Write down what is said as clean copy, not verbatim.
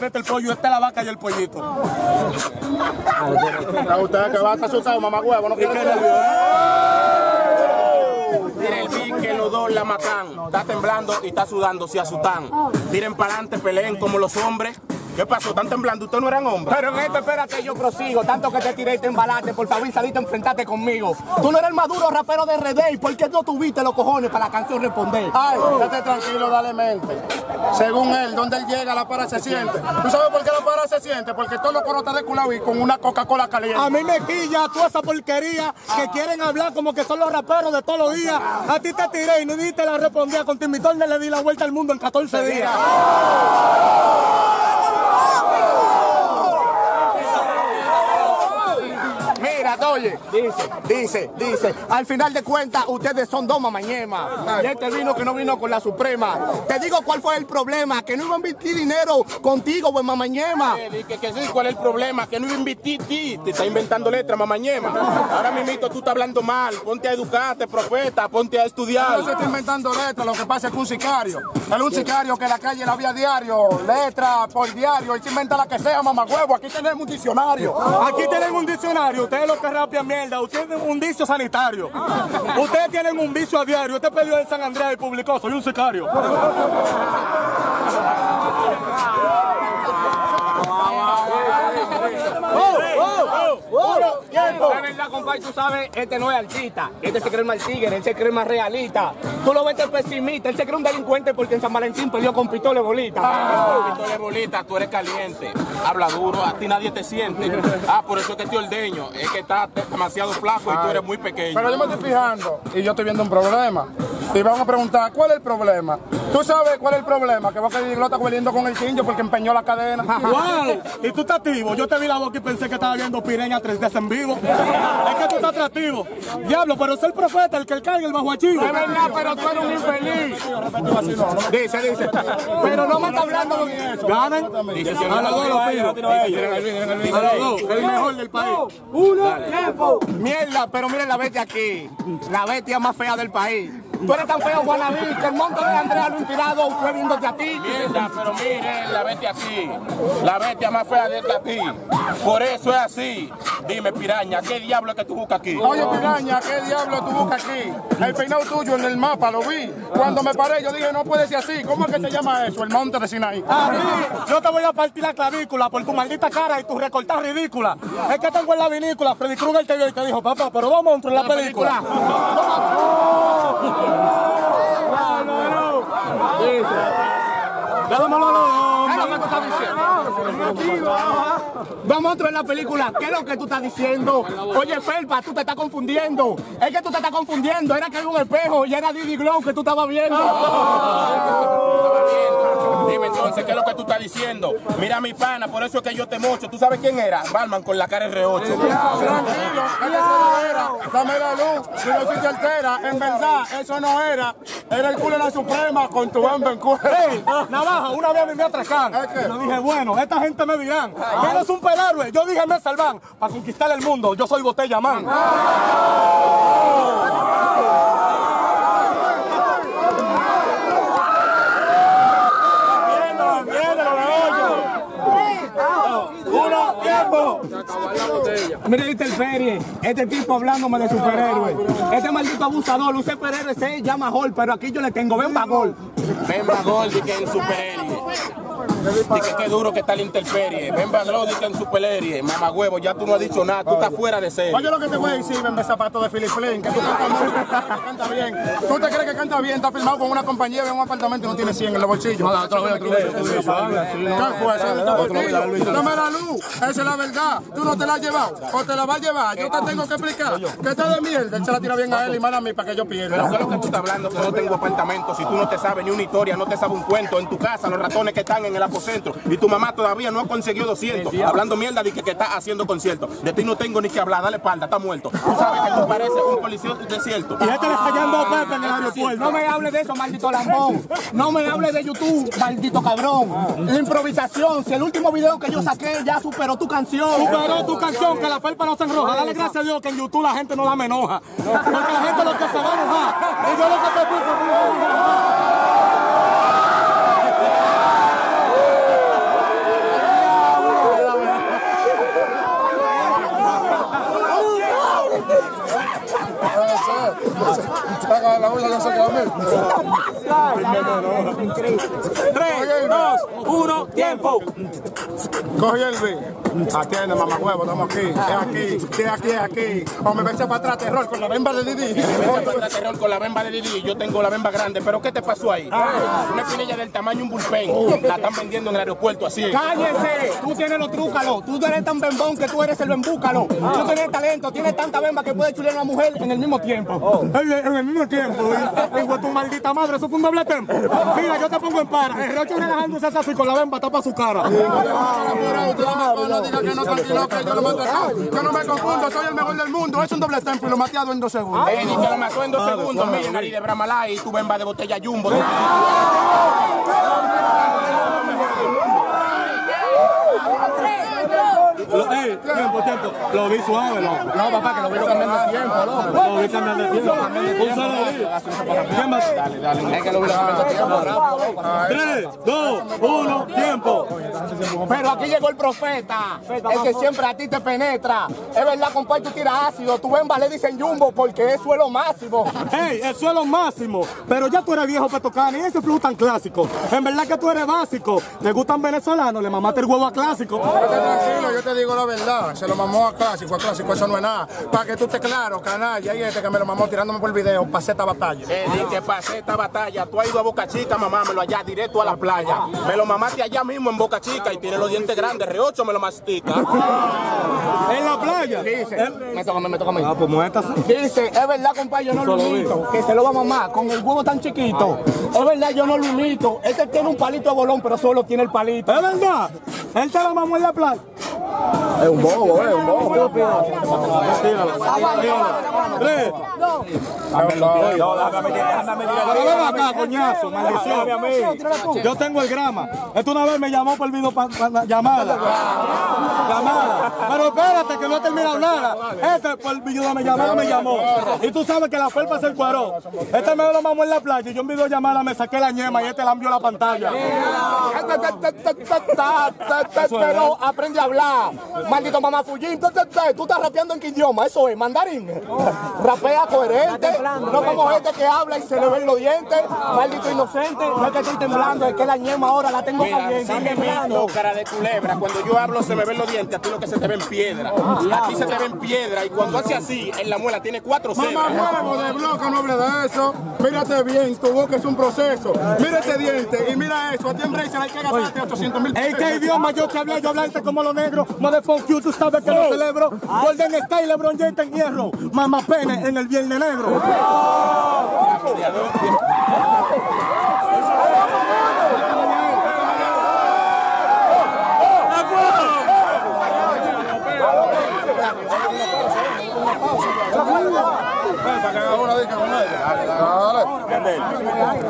secreto el pollo, esta es la vaca y el pollito. Usted acaba de asustar, mamá huevo, no quiero el beat que los dos la matan. Está temblando y está sudando, se asustan. Tiren para adelante, peleen como los hombres. ¿Qué pasó? ¿Están temblando? ¿Ustedes no eran hombres? Pero en esto, espérate, yo prosigo. Tanto que te tiré y te embalaste, por favor, saliste a enfrentarte conmigo. Tú no eres el maduro rapero de RD, ¿por qué no tuviste los cojones para la canción responder? Ay, estate tranquilo, dale mente. Según él, donde él llega, la para se siente. ¿Tú sabes por qué la para se siente? Porque todos los coros están de culado y con una Coca-Cola caliente. A mí me quilla toda esa porquería que quieren hablar como que son los raperos de todos los días. A ti te tiré y no diste la respondida. Con Timmy Turner le di la vuelta al mundo en 14 días. Oye, dice, al final de cuentas ustedes son dos mamañemas. Y este vino que no vino con la Suprema. Te digo cuál fue el problema, que no iba a invertir dinero contigo, buen mamañema. Que sí, cuál es el problema, que no iba a invertir ti. Te está inventando letras, mamañema. Ahora mismito tú estás hablando mal, ponte a educarte, profeta, ponte a estudiar. No se está inventando letras, lo que pasa es que un sicario. Era un sicario que en la calle la había diario, letra por diario, y se inventa la que sea, mamagüevo. Aquí tenemos un diccionario. Aquí tenemos un diccionario, ustedes lo que rápida mierda, ustedes tienen un vicio sanitario. Ustedes tienen un vicio a diario. Usted perdió en San Andrés y publicó, soy un sicario. La verdad, compadre, tú sabes, este no es artista. Este se cree más tigre, él se cree más realista. Tú lo ves que es pesimista, él se cree un delincuente porque en San Valentín perdió con pistola y bolita. Con pistola y bolita, tú eres caliente. Habla duro, a ti nadie te siente. Por eso es que te ordeño. Es que estás demasiado flaco y tú eres muy pequeño. Pero yo me estoy fijando y yo estoy viendo un problema. Y vamos a preguntar, ¿cuál es el problema? ¿Tú sabes cuál es el problema? Que vos que lo está hueliendo con el chingo porque empeñó la cadena. ¡Wow! Y tú estás activo. Yo te vi la boca y pensé que estaba viendo Pireña 3D en vivo. Es que tú estás atractivo. Diablo, pero es el profeta el que carga el bajo archivo. Es verdad, pero tú eres un infeliz. Dice. Pero no me está hablando de eso. ¿Ganan? A los dos los pido. A los dos, el mejor del país. ¡Uno! ¡Tiempo! Mierda, pero miren la bestia aquí. La bestia más fea del país. Tú eres tan feo, Guanabí, que el monte de Andrea lo inspirado fue viéndote a ti. Mierda, pero miren la bestia aquí. La bestia más fea de esta ti. Por eso es así. Dime, piraña, ¿qué diablo es que tú buscas aquí? Oye, piraña, ¿qué diablo tú buscas aquí? El peinado tuyo en el mapa lo vi. Cuando me paré, yo dije, no puede ser así. ¿Cómo es que se llama eso? El monte de Sinaí. A mí, yo te voy a partir la clavícula por tu maldita cara y tu recortada ridícula. Es que tengo en la vinícola. Freddy Krueger te vio y te dijo, papá, pero dos monstruos en la película. Vamos a entrar en la película. ¿Qué es lo que tú estás diciendo? Oye, Felpa, tú te estás confundiendo. Es que tú te estás confundiendo. Era que había un espejo y era Diddy Glow que tú estabas viendo. Dime entonces, ¿qué es lo que tú estás diciendo? Mira mi pana, por eso es que yo te mocho. ¿Tú sabes quién era? Balman con la cara R8. Tranquilo, eso era. Dame la luz, si no se te altera. En verdad, eso no era. Era el culo de la Suprema con tu bamba en cuero. Hey, navaja, una vez me atracaron. Yo dije, bueno, esta gente me dirán, que eres un superhéroe. Yo dije, me salvan para conquistar el mundo. Yo soy Botella Man. Mira, viste el ferie, este tipo hablándome de superhéroe. Este maldito abusador, un superhéroe se llama Hall, pero aquí yo le tengo Bembagol. Bembagol, di que es un superhéroe. Dice que duro que está la interferie. Ven, Baglo, dice en superhéroe. Mamá huevo, ya tú no has dicho nada, tú estás fuera de serie. Oye, lo que te voy a decir, ven, zapato de Philip Flynn, que tú canta bien. ¿Tú te crees que canta bien? Está firmado con una compañía en un apartamento y no tiene 100 en los bolsillos. No, otro vez. Dame la luz, esa es la verdad. Tú no te la has llevado o te la vas a llevar. Yo te tengo que explicar que está de mierda. Él se la tira bien a él y mal a mí para que yo pierda. Pero claro que tú estás hablando que no tengo apartamento. Si tú no te sabes ni una historia, no te sabes un cuento. En tu casa, los ratones que están en el apocentro y tu mamá todavía no ha conseguido 200 hablando mierda de que está haciendo conciertos. De ti no tengo ni que hablar, dale espalda, está muerto. Tú sabes que tú pareces un policía desierto. Y este le está fallando a Pepe en el aeropuerto. No me hables de eso, maldito lambón. No me hables de YouTube, maldito cabrón. La improvisación, si el último video que yo saqué ya superó tu canción. Superó tu canción, que la Felpa no se enroja. Dale gracias a Dios que en YouTube la gente no la me enoja. Porque la gente lo que se va a enojar. Y yo lo que te puse, la olla ya se quedó bien. 3, 2, 1, tiempo. Coge el beat. Atiende, mamá huevo, estamos aquí. Es aquí. O me echa para atrás, terror con la bemba de Diddy. Yo tengo la bemba grande, pero ¿qué te pasó ahí? Una espinilla del tamaño un bullpen. La están vendiendo en el aeropuerto así. ¡Cállese! Tú tienes los trúcalos. Tú eres tan bembón que tú eres el bembúcalo. Tú tienes talento, tienes tanta bemba que puedes chulear a una mujer en el mismo tiempo. Hijo de tu maldita madre, eso fue un doble tempo. Mira, yo te pongo en para. El rocho relajándose así con la bemba tapa su cara. Yo no me confundo, soy el mejor del mundo. Es un doble tempo y lo mateado en 2 segundos. Y que lo mató en 2 segundos. Mira, nariz de Bramalai y tu bemba de botella jumbo. Tiempo. Lo vi suave, ¿no? No, papá, que lo vi cambiando el tiempo, ¿no? Lo vi cambiando el tiempo. Un solo. ¿Quién más? Dale. Es que lo vi cambiando el tiempo. 3, 2, 1, tiempo. Pero aquí llegó el profeta, el que siempre a ti te penetra. Es verdad, compadre, tú tiras ácido. Tú ven, le dicen jumbo porque es suelo máximo. Hey, es suelo máximo. Pero ya tú eres viejo para tocar, ni ese flow tan clásico. En verdad que tú eres básico. Te gustan venezolanos, le mamaste el huevo a clásico. Tranquilo, yo te digo la verdad. Se lo mamó a clásico, eso no es nada. Para que tú estés claro, canalla, y este que me lo mamó tirándome por el video, pasé esta batalla. Que pasé esta batalla, tú has ido a Boca Chica, mamámelo allá, directo a la playa. Me lo mamaste allá mismo en Boca Chica y tiré los dientes grandes, R8 me lo mastica. ¿En la playa? Dice, me toca a mí. Ah, pues muertas. Dice, es verdad, compadre, yo no lo imito, que se lo va a mamar con el huevo tan chiquito. Es verdad, yo no lo imito. Este tiene un palito de bolón, pero solo tiene el palito. Es verdad, él te lo mamó en la playa. Es un bobo, es un bobo. Estúpido. Tíralo. Yo tengo el grama. Esto una vez me llamó por el video para llamada. Pero espérate que no termina de hablar. Este por el video me llamó. Y tú sabes que la Felpa se encuadró. Este me lo mamó en la playa y yo en video llamada me saqué la ñema y este la envió a la pantalla. Pero aprende a hablar. Maldito mamá Fujin, tú estás rapeando en qué idioma, eso es, mandarín. Rapea coherente, no como gente que habla y se le ven los dientes. Maldito inocente, no es que estoy temblando, es que la ñema ahora la tengo caliente. Mira, sí me visto, cara de culebra, cuando yo hablo se me ven los dientes, a ti lo que se te ven piedra. A ti se te ven piedra y cuando hace así, en la muela tiene 4 ceros. Mamá huevo de bloque, no hable de eso. Mírate bien, tu boca es un proceso. Mira ese diente y mira eso, a ti en Bracer hay que gastarte 800.000 pesos. Ey, qué idioma yo te hablé, yo hablaste como los negros. Motherfuck you, tú sabes que lo celebro. Golden State, LeBron James en hierro. Mamá pene en el viernes negro. Para que haga una dica con ella.